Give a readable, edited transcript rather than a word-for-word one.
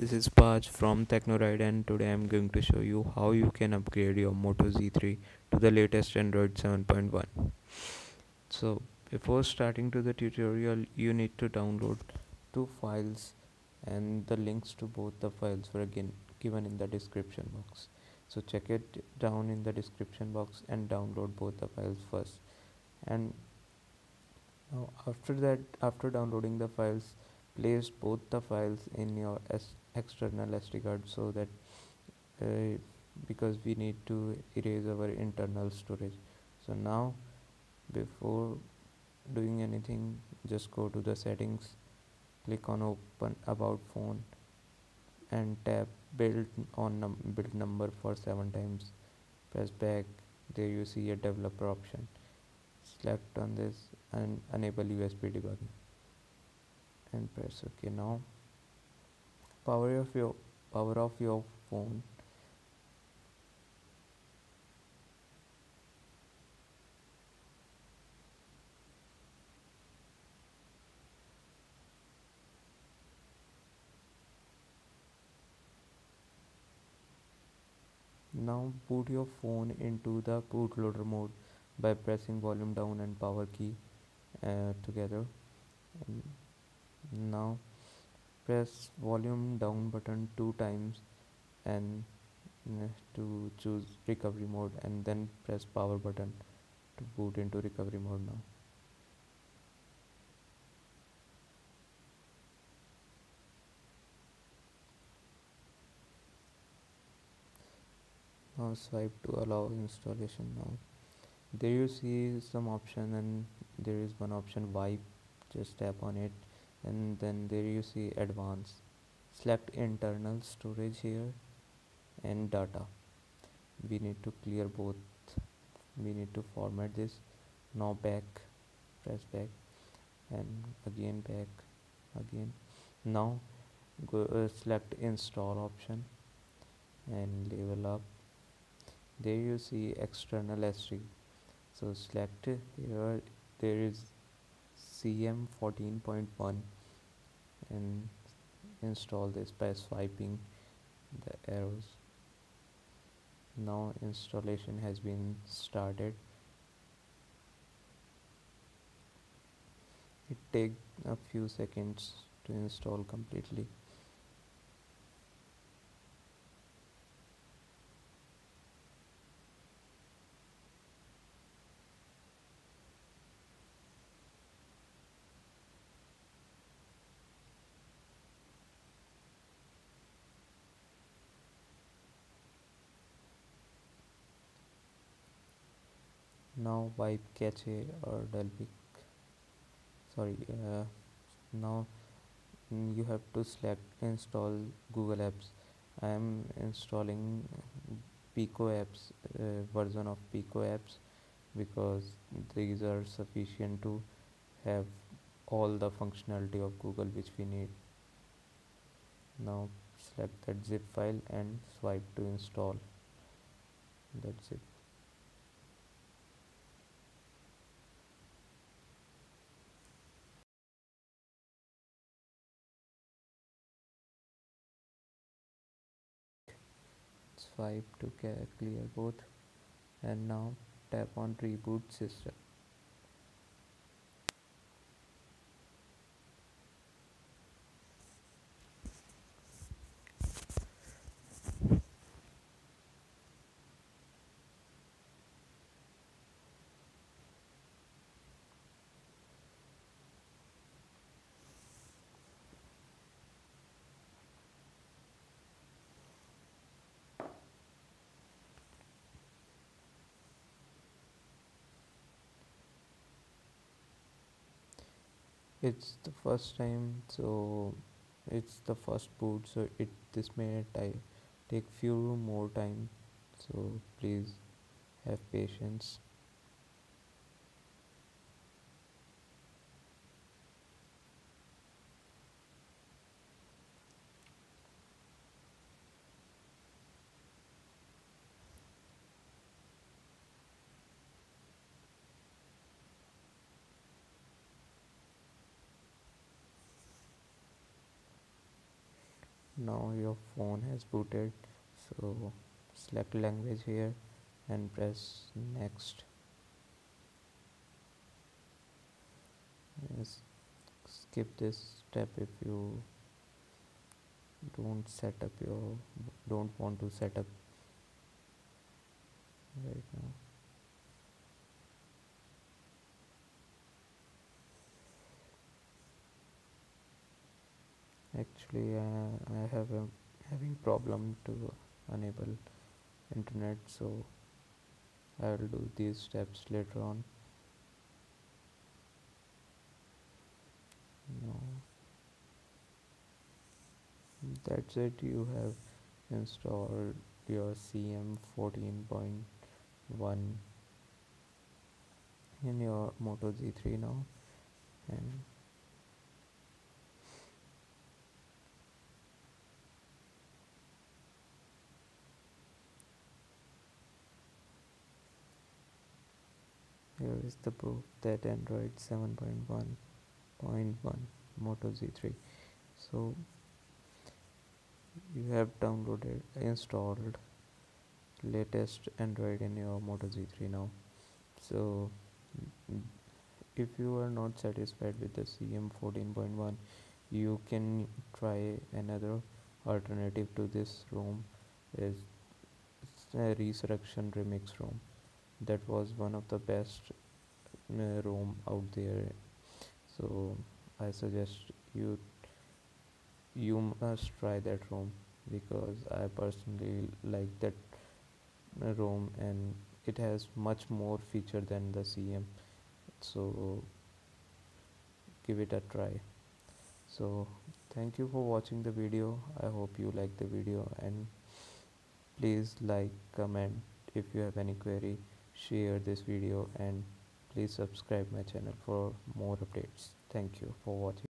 This is Paj from Technoride, and today I am going to show you how you can upgrade your Moto G3 to the latest Android 7.1. So before starting to the tutorial, you need to download two files, and the links to both the files were again given in the description box. So check it down in the description box and download both the files first. And now after that, after downloading the files, place both the files in your external SD card, so that because we need to erase our internal storage. So now before doing anything, just go to the settings, click on open about phone and tap build on build number for 7 times, press back. There you see a developer option, select on this and enable USB debugging and press OK. Now power off your phone . Now boot your phone into the bootloader mode by pressing volume down and power key together. And now press volume down button 2 times and to choose recovery mode, and then press power button to boot into recovery mode now. Now swipe to allow installation now. There you see some option, and there is one option wipe, just tap on it. And then there you see advanced, select internal storage here and data. We need to clear both, we need to format this. Now back, press back and again back again. Now go select install option and level up. There you see external SD, so select here. There is CM14.1 and install this by swiping the arrows. Now installation has been started. It takes a few seconds to install completely. Now wipe cache or Dalvik, now you have to select install Google Apps. I am installing Pico Apps, version of Pico Apps, because these are sufficient to have all the functionality of Google which we need. Now select that zip file and swipe to install that zip. Swipe to clear both, and now tap on reboot system. It's the first time, so it's the first boot, so this may take few more time, so please have patience. Now your phone has booted, so select language here and press next. Yes, skip this step if you don't want to set up right now. Actually I have a having problem to enable internet, so I will do these steps later on. No, that's it, you have installed your CM14.1 in your Moto G3 now, and here is the proof that Android 7.1.1 Moto G3. So you have downloaded, installed latest Android in your Moto G3 now. So if you are not satisfied with the CM14.1, you can try another alternative to this ROM, is Resurrection Remix ROM. That was one of the best ROM out there, so I suggest you must try that ROM, because I personally like that ROM and it has much more feature than the CM, so give it a try. So thank you for watching the video. I hope you like the video, and please like, comment if you have any query, share this video, and please subscribe my channel for more updates. Thank you for watching.